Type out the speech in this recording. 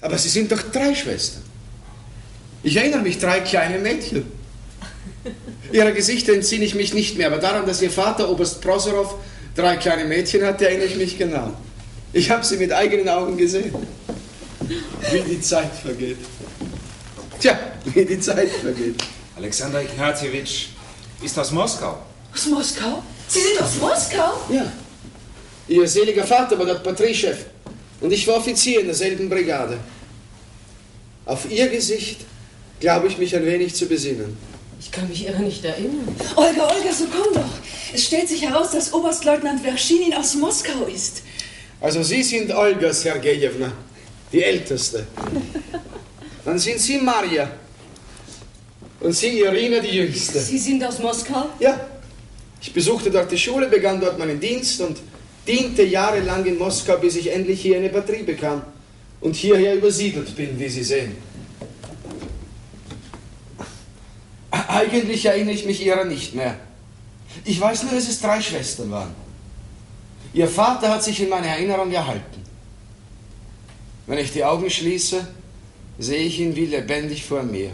Aber Sie sind doch drei Schwestern. Ich erinnere mich, drei kleine Mädchen. Ihre Gesichter entsinne ich mich nicht mehr, aber daran, dass Ihr Vater, Oberst Proserow, drei kleine Mädchen hatte, erinnere ich mich genau. Ich habe sie mit eigenen Augen gesehen. Wie die Zeit vergeht. Tja, wie die Zeit vergeht. Alexander Ignatiewicz ist aus Moskau. Aus Moskau? Sie sind aus Moskau? Ja. Ihr seliger Vater war dort Batteriechef und ich war Offizier in derselben Brigade. Auf Ihr Gesicht glaube ich mich ein wenig zu besinnen. Ich kann mich irre nicht erinnern. Olga, Olga, so komm doch. Es stellt sich heraus, dass Oberstleutnant Verschinin aus Moskau ist. Also Sie sind Olga Sergejewna, die Älteste. Dann sind Sie Maria und Sie Irina, die Jüngste. Sie sind aus Moskau? Ja. Ich besuchte dort die Schule, begann dort meinen Dienst und diente jahrelang in Moskau, bis ich endlich hier eine Batterie bekam und hierher übersiedelt bin, wie Sie sehen. Eigentlich erinnere ich mich ihrer nicht mehr. Ich weiß nur, dass es drei Schwestern waren. Ihr Vater hat sich in meiner Erinnerung erhalten. Wenn ich die Augen schließe, sehe ich ihn wie lebendig vor mir.